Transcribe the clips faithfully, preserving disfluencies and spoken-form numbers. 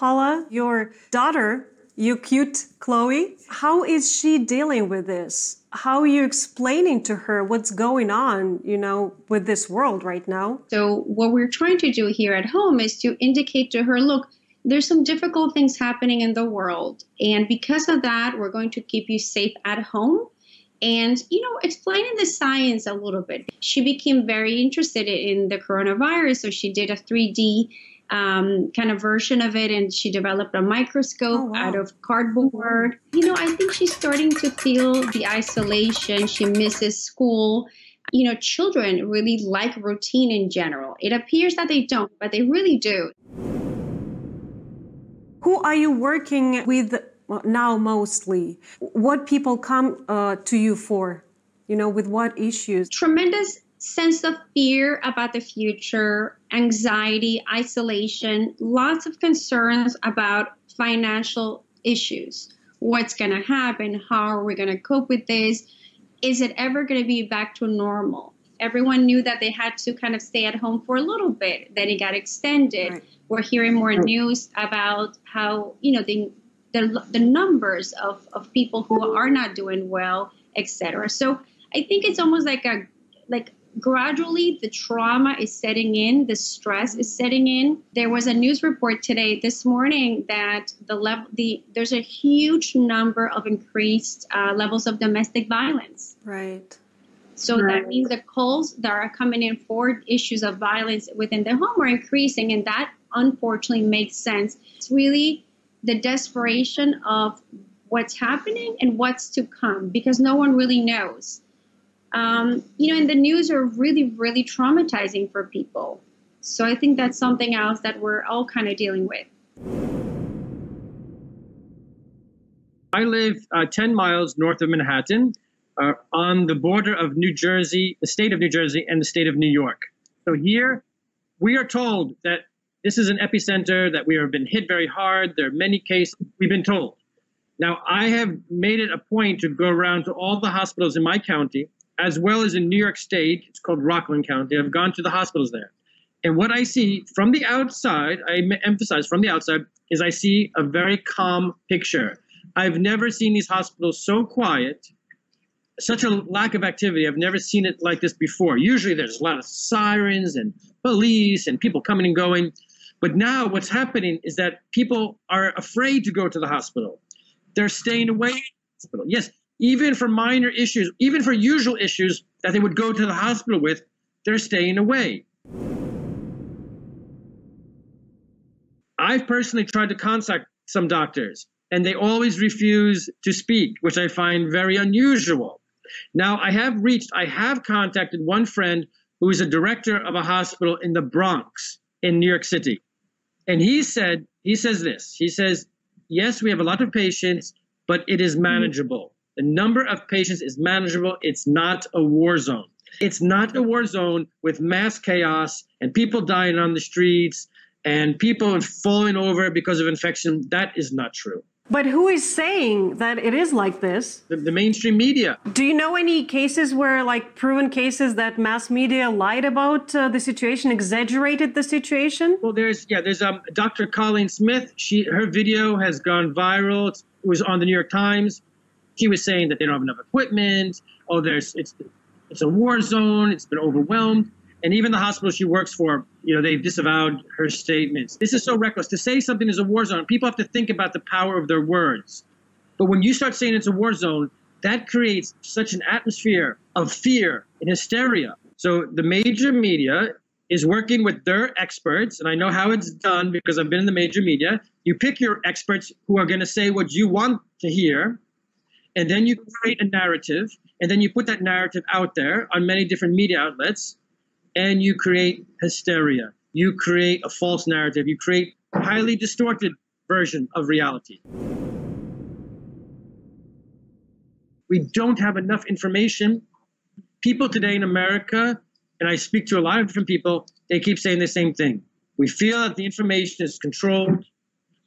Paula, your daughter, you cute Chloe, how is she dealing with this? How are you explaining to her what's going on, you know, with this world right now? So what we're trying to do here at home is to indicate to her, look, there's some difficult things happening in the world. And because of that, we're going to keep you safe at home. And, you know, explaining the science a little bit. She became very interested in the coronavirus. So she did a three D um, kind of version of it. And she developed a microscope oh, wow. out of cardboard. You know, I think she's starting to feel the isolation. She misses school. You know, children really like routine in general. It appears that they don't, but they really do. Who are you working with now mostly? What people come uh, to you for? You know, with what issues? Tremendous sense of fear about the future, anxiety, isolation, lots of concerns about financial issues. What's going to happen? How are we going to cope with this? Is it ever going to be back to normal? Everyone knew that they had to kind of stay at home for a little bit. Then it got extended. Right. We're hearing more news about how, you know, the the, the numbers of, of people who are not doing well, et cetera. So I think it's almost like a like gradually the trauma is setting in, the stress is setting in. There was a news report today, this morning, that the level the there's a huge number of increased uh, levels of domestic violence. Right. So that means the calls that are coming in for issues of violence within the home are increasing. And that, unfortunately, makes sense. It's really the desperation of what's happening and what's to come, because no one really knows. Um, you know, and the news are really, really traumatizing for people. So I think that's something else that we're all kind of dealing with. I live uh, ten miles north of Manhattan. Uh, on the border of New Jersey, the state of New Jersey, and the state of New York. So here, we are told that this is an epicenter, that we have been hit very hard. There are many cases we've been told. Now, I have made it a point to go around to all the hospitals in my county, as well as in New York State. It's called Rockland County. I've gone to the hospitals there. And what I see from the outside, I emphasize from the outside, is I see a very calm picture. I've never seen these hospitals so quiet. Such a lack of activity. I've never seen it like this before. Usually there's a lot of sirens and police and people coming and going. But now what's happening is that people are afraid to go to the hospital. They're staying away from the hospital. Yes, even for minor issues, even for usual issues that they would go to the hospital with, they're staying away. I've personally tried to contact some doctors, and they always refuse to speak, which I find very unusual. Now, I have reached, I have contacted one friend who is a director of a hospital in the Bronx in New York City. And he said, he says this, he says, yes, we have a lot of patients, but it is manageable. The number of patients is manageable. It's not a war zone. It's not a war zone with mass chaos and people dying on the streets and people falling over because of infection. That is not true. But who is saying that it is like this? The, the mainstream media. Do you know any cases where, like, proven cases that mass media lied about uh, the situation, exaggerated the situation? Well, there's, yeah, there's um, Doctor Colleen Smith. She, her video has gone viral. It was on the New York Times. She was saying that they don't have enough equipment. Oh, there's, it's, it's a war zone. It's been overwhelmed. And even the hospital she works for, you know, they've disavowed her statements. This is so reckless. To say something is a war zone, people have to think about the power of their words. But when you start saying it's a war zone, that creates such an atmosphere of fear and hysteria. So the major media is working with their experts, and I know how it's done because I've been in the major media. You pick your experts who are going to say what you want to hear, and then you create a narrative, and then you put that narrative out there on many different media outlets. And you create hysteria. You create a false narrative. You create a highly distorted version of reality. We don't have enough information. People today in America, and I speak to a lot of different people, they keep saying the same thing. We feel that the information is controlled.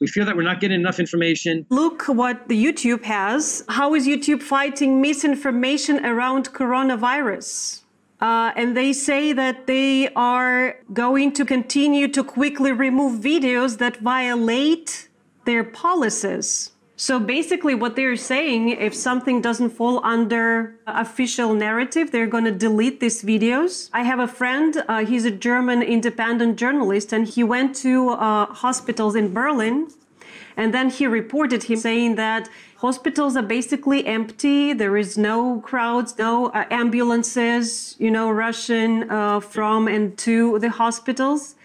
We feel that we're not getting enough information. Look what the YouTube has. How is YouTube fighting misinformation around coronavirus? Uh, and they say that they are going to continue to quickly remove videos that violate their policies. So basically what they're saying, if something doesn't fall under official narrative, they're going to delete these videos. I have a friend, uh, he's a German independent journalist, and he went to uh, hospitals in Berlin. And then he reported him saying that hospitals are basically empty. There is no crowds, no uh, ambulances, you know, rushing uh, from and to the hospitals.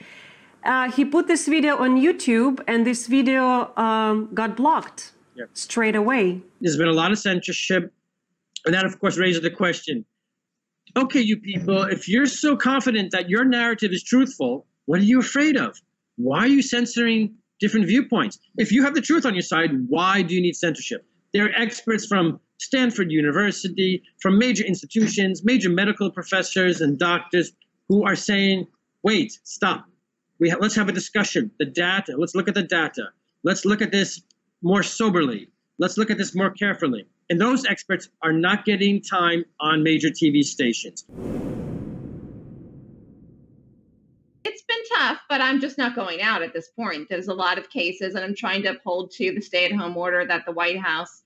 Uh, he put this video on YouTube, and this video um, got blocked yep. straight away. There's been a lot of censorship. And that, of course, raises the question, okay, you people, if you're so confident that your narrative is truthful, what are you afraid of? Why are you censoring different viewpoints? If you have the truth on your side, why do you need censorship? There are experts from Stanford University, from major institutions, major medical professors and doctors who are saying, wait, stop. We ha let's have a discussion. The data, let's look at the data. Let's look at this more soberly. Let's look at this more carefully. And those experts are not getting time on major T V stations. Tough, but I'm just not going out at this point. There's a lot of cases, and I'm trying to uphold to the stay-at-home order that the White House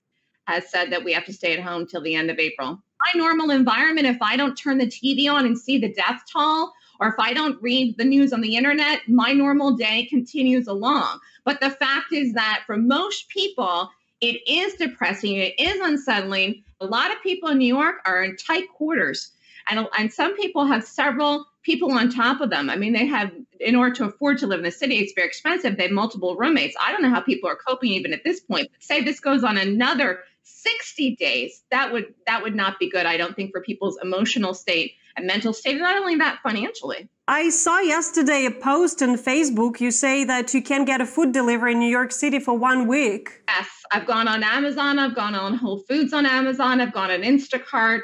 has said that we have to stay at home till the end of April. My normal environment, if I don't turn the T V on and see the death toll, or if I don't read the news on the internet, my normal day continues along. But the fact is that for most people, it is depressing. It is unsettling. A lot of people in New York are in tight quarters, and, and some people have several people on top of them. I mean, they have, in order to afford to live in the city, it's very expensive. They have multiple roommates. I don't know how people are coping even at this point. But say this goes on another sixty days. That would, that would not be good, I don't think, for people's emotional state and mental state, and not only that, financially. I saw yesterday a post on Facebook. You say that you can get a food delivery in New York City for one week. Yes, I've gone on Amazon. I've gone on Whole Foods on Amazon. I've gone on Instacart.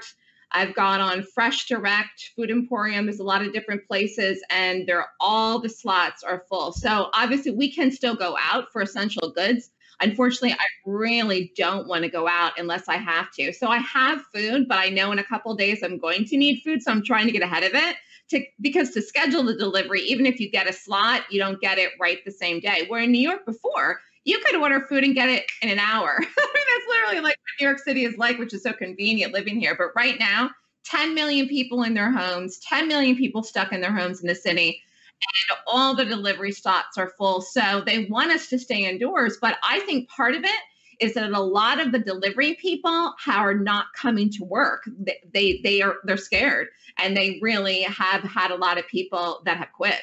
I've gone on Fresh Direct, Food Emporium. There's a lot of different places, and they're all the slots are full. So obviously we can still go out for essential goods. Unfortunately, I really don't want to go out unless I have to. So I have food, but I know in a couple of days I'm going to need food. So I'm trying to get ahead of it to, because to schedule the delivery, even if you get a slot, you don't get it right the same day. Where in New York before, you could order food and get it in an hour. I mean, that's literally like what New York City is like, which is so convenient living here. But right now, ten million people in their homes, ten million people stuck in their homes in the city, and all the delivery slots are full. So they want us to stay indoors. But I think part of it is that a lot of the delivery people are not coming to work. They, they, they are, they're scared, and they really have had a lot of people that have quit.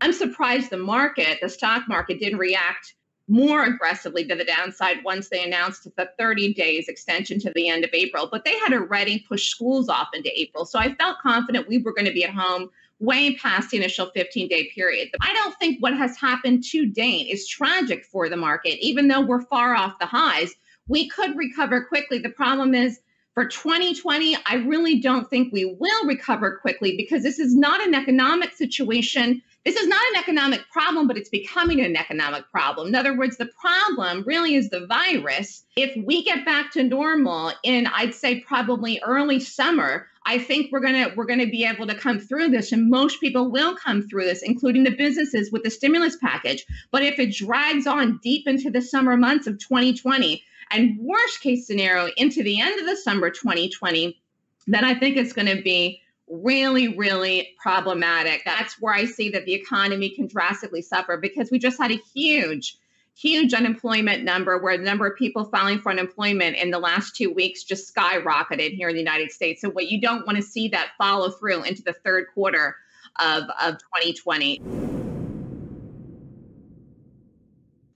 I'm surprised the market, the stock market, didn't react more aggressively to the downside once they announced the thirty days extension to the end of April. But they had already pushed schools off into April. So I felt confident we were going to be at home way past the initial fifteen day period. I don't think what has happened to date is tragic for the market. Even though we're far off the highs, we could recover quickly. The problem is, for twenty twenty, I really don't think we will recover quickly, because this is not an economic situation. This is not an economic problem, but it's becoming an economic problem. In other words, the problem really is the virus. If we get back to normal in, I'd say, probably early summer, I think we're gonna we're gonna be able to come through this, and most people will come through this, including the businesses with the stimulus package. But if it drags on deep into the summer months of twenty twenty, and worst case scenario into the end of the summer twenty twenty, then I think it's going to be really, really problematic. That's where I see that the economy can drastically suffer, because we just had a huge, huge unemployment number where the number of people filing for unemployment in the last two weeks just skyrocketed here in the United States. So what you don't want to see that follow through into the third quarter of, of twenty twenty.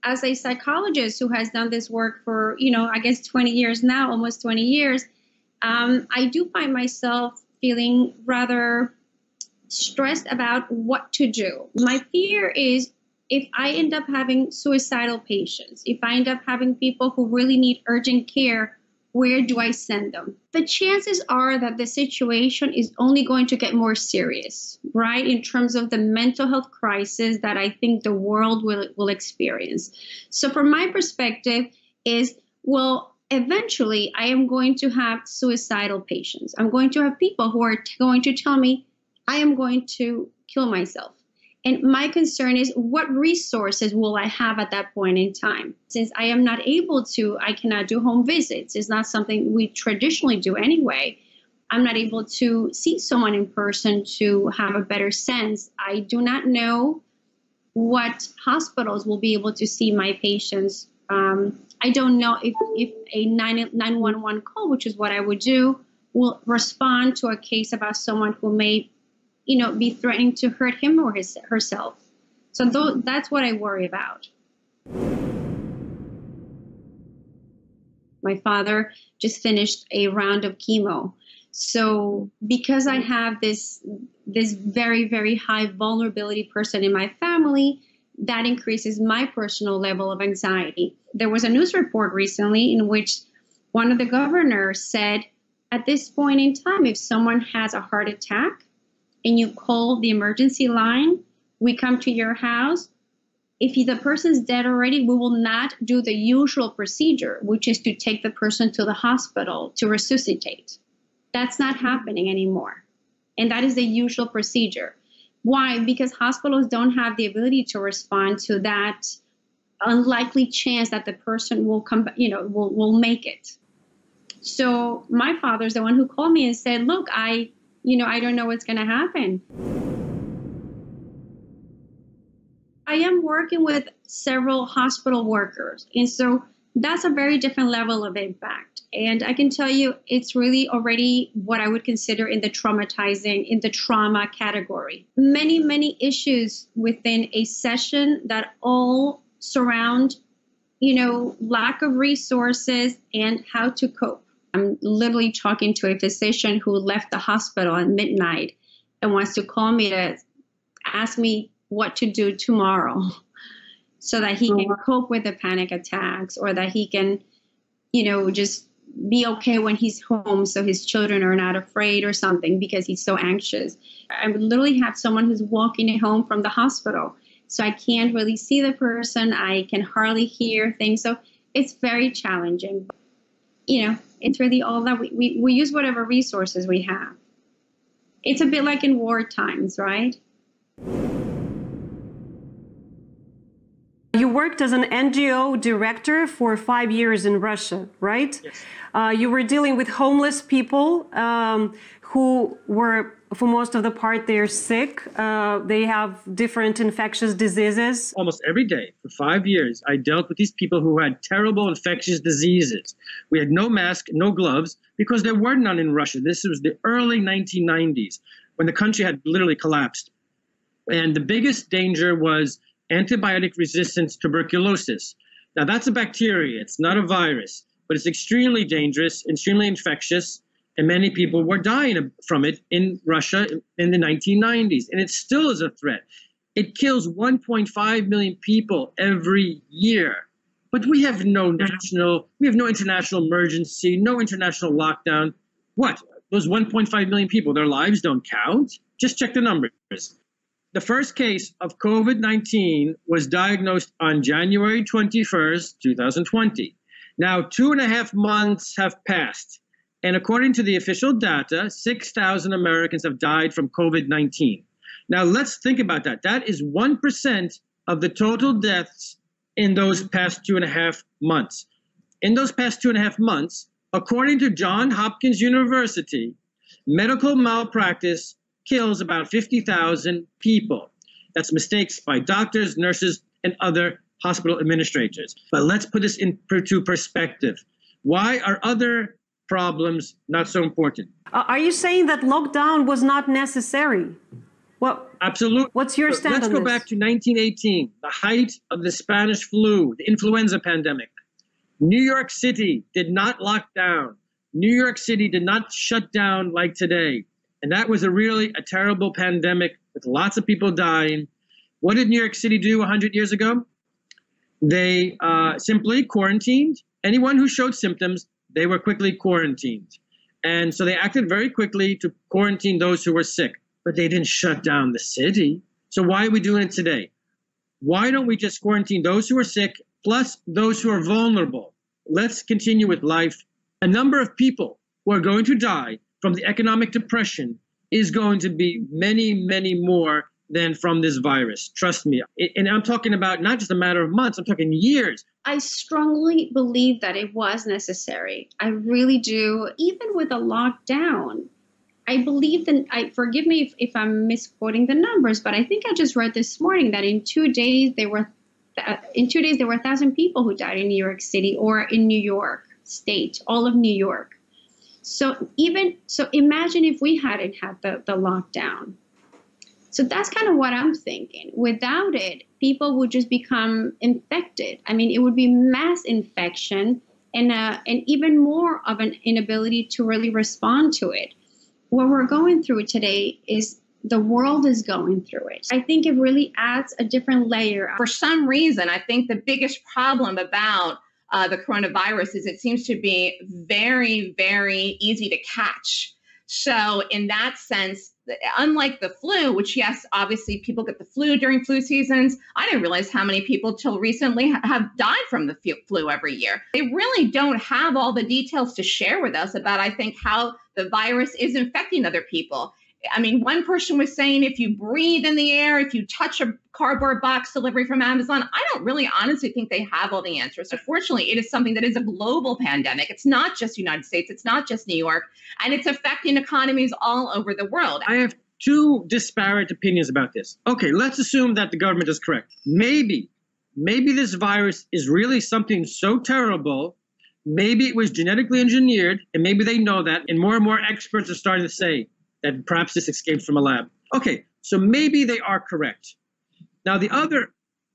As a psychologist who has done this work for, you know, I guess twenty years now, almost twenty years, um, I do find myself feeling rather stressed about what to do. My fear is if I end up having suicidal patients, if I end up having people who really need urgent care, where do I send them? The chances are that the situation is only going to get more serious, right, in terms of the mental health crisis that I think the world will, will experience. So from my perspective is, well, eventually I am going to have suicidal patients. I'm going to have people who are t- going to tell me, I am going to kill myself. And my concern is, what resources will I have at that point in time? Since I am not able to, I cannot do home visits. It's not something we traditionally do anyway. I'm not able to see someone in person to have a better sense. I do not know what hospitals will be able to see my patients. Um, I don't know if, if a nine one one call, which is what I would do, will respond to a case about someone who may, you know, be threatening to hurt him or his, herself. So th- that's what I worry about. My father just finished a round of chemo. So because I have this, this very, very high vulnerability person in my family, that increases my personal level of anxiety. There was a news report recently in which one of the governors said, at this point in time, if someone has a heart attack and you call the emergency line, we come to your house. If the person's dead already, we will not do the usual procedure, which is to take the person to the hospital to resuscitate. That's not happening anymore. And that is the usual procedure. Why? Because hospitals don't have the ability to respond to that unlikely chance that the person will come, you know, will, will make it. So my father's the one who called me and said, look, I, you know, I don't know what's going to happen. I am working with several hospital workers. And so that's a very different level of impact. And I can tell you, it's really already what I would consider in the traumatizing, in the trauma category. Many, many issues within a session that all surround, you know, lack of resources and how to cope. I'm literally talking to a physician who left the hospital at midnight and wants to call me to ask me what to do tomorrow, so that he can cope with the panic attacks, or that he can, you know, just be okay when he's home so his children are not afraid or something, because he's so anxious. I would literally have someone who's walking home from the hospital. So I can't really see the person. I can hardly hear things. So it's very challenging. But, you know, it's really all that we, we, we use whatever resources we have. It's a bit like in war times, right? You worked as an N G O director for five years in Russia, right? Yes. Uh, you were dealing with homeless people um, who were, for most of the part, they're sick. Uh, they have different infectious diseases. Almost every day for five years, I dealt with these people who had terrible infectious diseases. We had no mask, no gloves, because there were none in Russia. This was the early nineteen nineties, when the country had literally collapsed. And the biggest danger was antibiotic resistance tuberculosis. Now, that's a bacteria. It's not a virus, but it's extremely dangerous, extremely infectious, and many people were dying from it in Russia in the nineteen nineties, and it still is a threat. It kills one point five million people every year, but we have no national, we have no international emergency, no international lockdown. What? Those one point five million people, their lives don't count? Just check the numbers. The first case of COVID nineteen was diagnosed on January twenty-first, two thousand twenty. Now, two and a half months have passed, and according to the official data, six thousand Americans have died from COVID nineteen. Now, let's think about that. That is one percent of the total deaths in those past two and a half months. In those past two and a half months, according to Johns Hopkins University, medical malpractice kills about fifty thousand people. That's mistakes by doctors, nurses, and other hospital administrators. But let's put this into perspective. Why are other problems not so important? Uh, are you saying that lockdown was not necessary? Well, absolutely. What's your stand on this? Let's go back to nineteen eighteen, the height of the Spanish flu, the influenza pandemic. New York City did not lock down. New York City did not shut down like today. And that was a really a terrible pandemic with lots of people dying. What did New York City do one hundred years ago? They uh, simply quarantined. Anyone who showed symptoms, they were quickly quarantined. And so they acted very quickly to quarantine those who were sick, but they didn't shut down the city. So why are we doing it today? Why don't we just quarantine those who are sick plus those who are vulnerable? let's continue with life. A number of people who are going to die from the economic depression is going to be many, many more than from this virus. Trust me. And I'm talking about not just a matter of months, I'm talking years. I strongly believe that it was necessary. I really do. Even with a lockdown, I believe that, I, forgive me if, if I'm misquoting the numbers, but I think I just read this morning that in two days there were, th- in two days there were one thousand people who died in New York City or in New York State, all of New York. So even, so imagine if we hadn't had the, the lockdown. So that's kind of what I'm thinking. Without it, people would just become infected. I mean, it would be mass infection and uh, and even more of an inability to really respond to it. What we're going through today is the world is going through it. I think it really adds a different layer. For some reason, I think the biggest problem about uh, the coronavirus is it seems to be very, very easy to catch. So in that sense, unlike the flu, which, yes, obviously people get the flu during flu seasons. I didn't realize how many people till recently ha- have died from the f- flu every year. They really don't have all the details to share with us about, I think, how the virus is infecting other people. I mean, one person was saying if you breathe in the air, if you touch a cardboard box delivery from Amazon, I don't really honestly think they have all the answers. Unfortunately, it is something that is a global pandemic. It's not just the United States. It's not just New York. And it's affecting economies all over the world. I have two disparate opinions about this. Okay, let's assume that the government is correct. Maybe, maybe this virus is really something so terrible. Maybe it was genetically engineered, and maybe they know that. And more and more experts are starting to say that perhaps this escaped from a lab. Okay, so maybe they are correct. Now, the other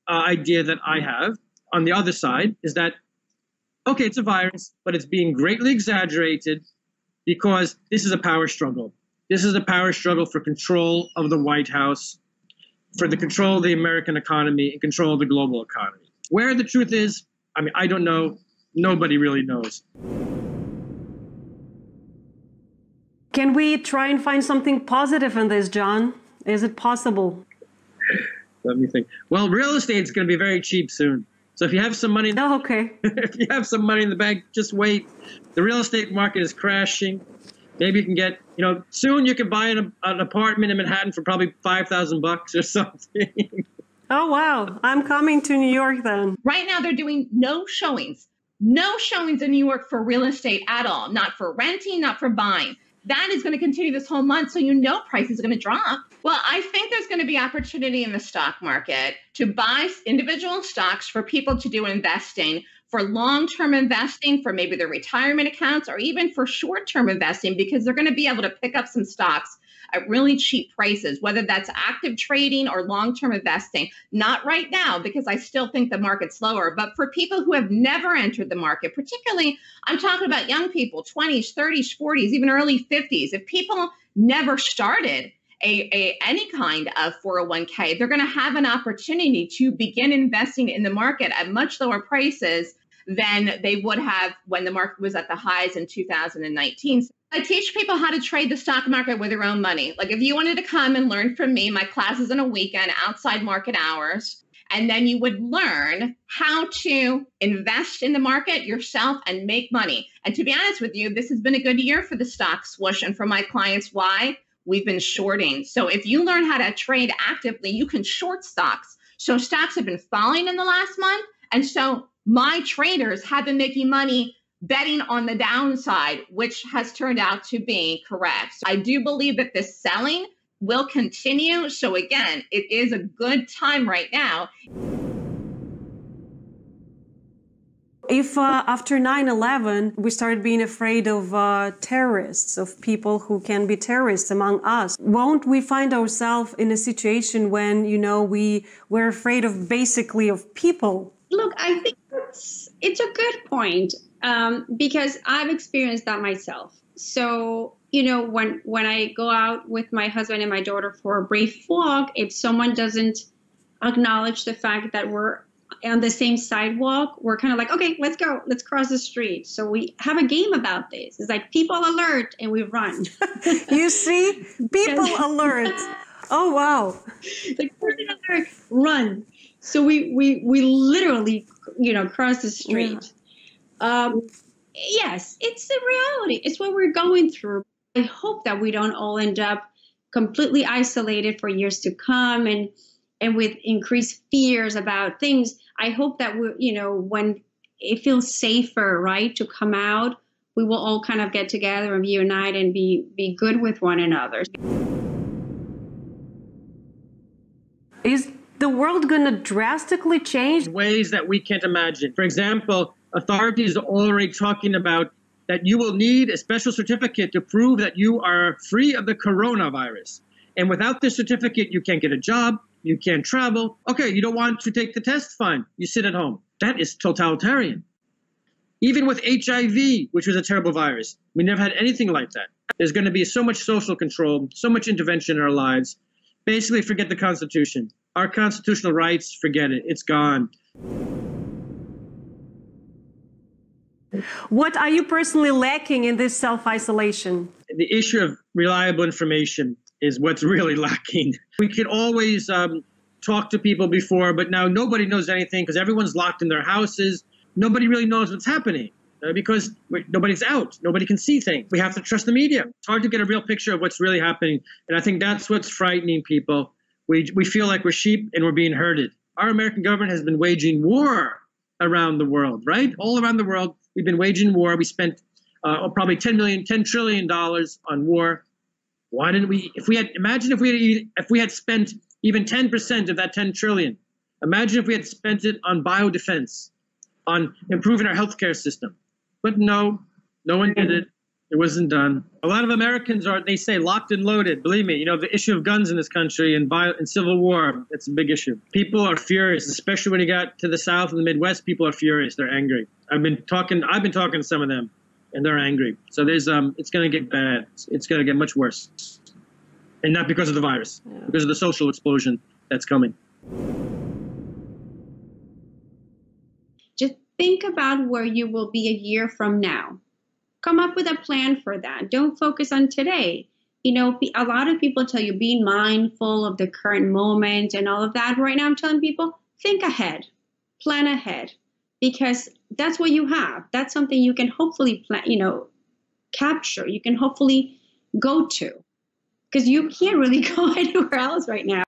uh, idea that I have on the other side is that, okay, it's a virus, but it's being greatly exaggerated because this is a power struggle. This is a power struggle for control of the White House, for the control of the American economy, and control of the global economy. Where the truth is, I mean, I don't know. Nobody really knows. Can we try and find something positive in this, John? Is it possible? Let me think. Well, real estate's going to be very cheap soon. So if you have some money, in the- oh, okay. if you have some money in the bank, just wait. The real estate market is crashing. Maybe you can get, you know, soon you can buy an, an apartment in Manhattan for probably five thousand bucks or something. Oh wow! I'm coming to New York then. Right now, they're doing no showings, no showings in New York for real estate at all. Not for renting, not for buying. That is going to continue this whole month, so you know prices are going to drop. Well, I think there's going to be opportunity in the stock market to buy individual stocks for people to do investing, for long-term investing, for maybe their retirement accounts, or even for short-term investing, because they're going to be able to pick up some stocks at really cheap prices, whether that's active trading or long-term investing. Not right now, because I still think the market's lower, but for people who have never entered the market, particularly, I'm talking about young people, twenties, thirties, forties, even early fifties. If people never started a, a any kind of four oh one k, they're going to have an opportunity to begin investing in the market at much lower prices than they would have when the market was at the highs in two thousand nineteen. I teach people how to trade the stock market with their own money. Like if you wanted to come and learn from me, my class is on a weekend outside market hours, and then you would learn how to invest in the market yourself and make money. And to be honest with you, this has been a good year for the stock swoosh and for my clients. Why? We've been shorting. So if you learn how to trade actively, you can short stocks. So stocks have been falling in the last month. And so my traders have been making money betting on the downside, which has turned out to be correct. So I do believe that this selling will continue. So again, it is a good time right now. If uh, after nine eleven, we start being afraid of uh, terrorists, of people who can be terrorists among us, won't we find ourselves in a situation when, you know, we, we're afraid of basically of people? Look, I think it's, it's a good point. Um, because I've experienced that myself. So, you know, when, when I go out with my husband and my daughter for a brief walk, if someone doesn't acknowledge the fact that we're on the same sidewalk, we're kind of like, okay, let's go, let's cross the street. So we have a game about this. It's like people alert and we run. You see? People alert. Oh, wow. Like person alert, run. So we, we, we literally, you know, cross the street. Yeah. Um, yes, it's the reality. It's what we're going through. I hope that we don't all end up completely isolated for years to come and and with increased fears about things. I hope that we, you know, when it feels safer, right, to come out, we will all kind of get together and unite and be be good with one another. Is the world going to drastically change? Ways that we can't imagine. For example, authorities are already talking about that you will need a special certificate to prove that you are free of the coronavirus. And without this certificate, you can't get a job, you can't travel. Okay, you don't want to take the test? Fine, you sit at home. That is totalitarian. Even with H I V, which was a terrible virus, we never had anything like that. There's going to be so much social control, so much intervention in our lives. Basically, forget the Constitution. Our constitutional rights, forget it. It's gone. What are you personally lacking in this self-isolation? The issue of reliable information is what's really lacking. We could always um, talk to people before, but now nobody knows anything because everyone's locked in their houses. Nobody really knows what's happening uh, because nobody's out. Nobody can see things. We have to trust the media. It's hard to get a real picture of what's really happening. And I think that's what's frightening people. We, we feel like we're sheep and we're being herded. Our American government has been waging war around the world, right? All around the world. We've been waging war. We spent uh, probably ten million dollars, ten trillion dollars on war. Why didn't we, if we had, imagine if we had, if we had spent even ten percent of that ten trillion dollars. Imagine if we had spent it on biodefense, on improving our healthcare system. But no, no one did it. It wasn't done. A lot of Americans are, they say, locked and loaded. Believe me, you know, the issue of guns in this country and, bio, and civil war, it's a big issue. People are furious, especially when you got to the South and the Midwest, people are furious. They're angry. I've been talking, I've been talking to some of them and they're angry. So there's, um, it's going to get bad. It's going to get much worse. And not because of the virus, yeah. Because of the social explosion that's coming. Just think about where you will be a year from now. Come up with a plan for that. Don't focus on today. You know, a lot of people tell you, be mindful of the current moment and all of that. Right now, I'm telling people, think ahead, plan ahead, because that's what you have. That's something you can hopefully plan, you know, capture. You can hopefully go to, because you can't really go anywhere else right now.